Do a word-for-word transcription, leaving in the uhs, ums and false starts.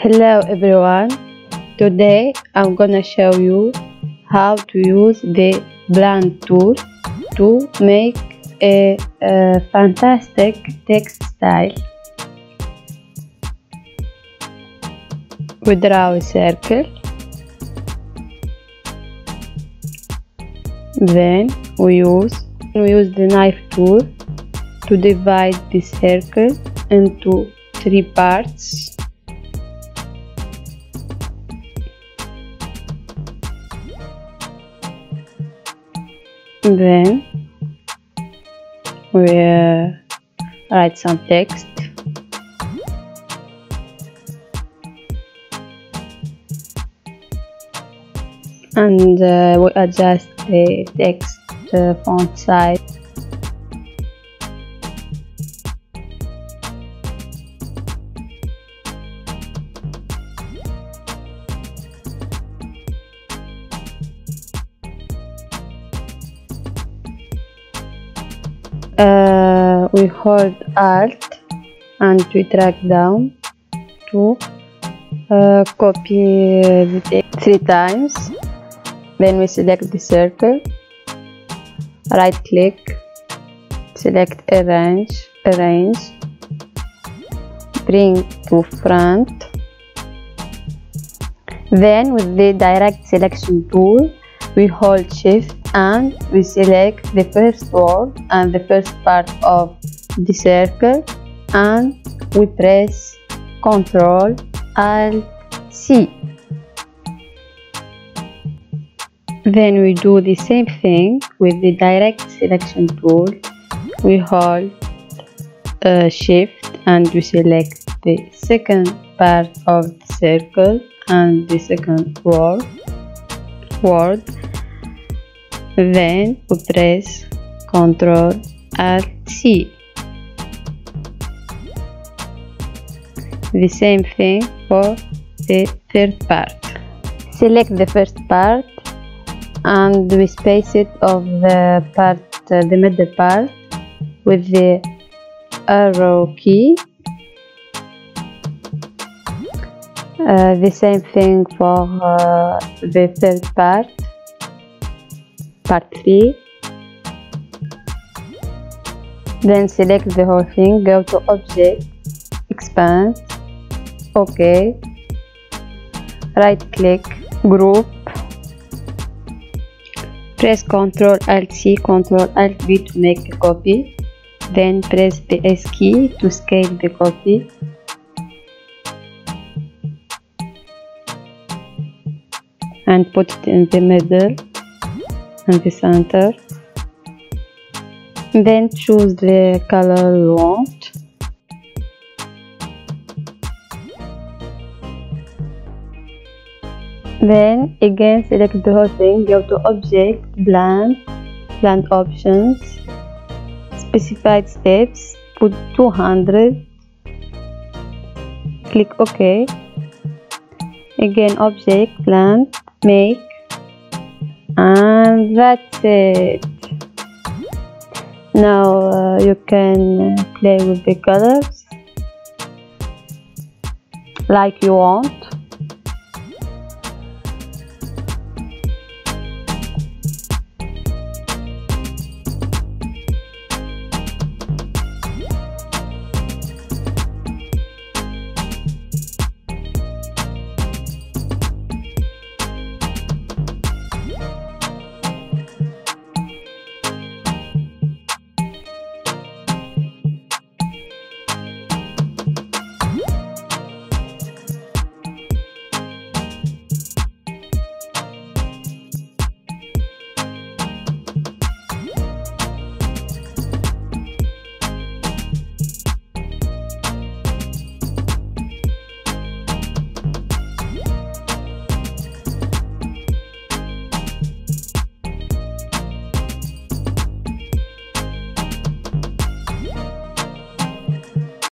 Hello everyone, today I'm gonna show you how to use the Blend tool to make a, a fantastic text style. We draw a circle, then we use, we use the knife tool to divide the circle into three parts. Then we uh, write some text. And uh, we adjust the text uh, font size. Uh, we hold Alt and we drag down to uh, copy the text three times. Then we select the circle, right click, select arrange, arrange, bring to front. Then with the Direct Selection Tool, we hold Shift and we select the first word and the first part of the circle, and we press Ctrl Alt C. Then we do the same thing with the Direct Selection Tool. We hold uh, Shift and we select the second part of the circle and the second word. word. Then we press Ctrl Alt C. The same thing for the third part. Select the first part and we space it of the part, uh, the middle part, with the arrow key. Uh, the same thing for uh, the third part. Part three. Then select the whole thing, go to Object, Expand, OK, right click, Group, press Ctrl Alt C, Ctrl Alt V to make a copy, then press the S key to scale the copy. And put it in the middle. And the center. Then choose the color you want. Then again select the whole thing, go to Object, Blend, Blend Options, Specified Steps, put two hundred, click OK. Again Object, Blend, Make. And that's it. Now uh, you can play with the colors like you want.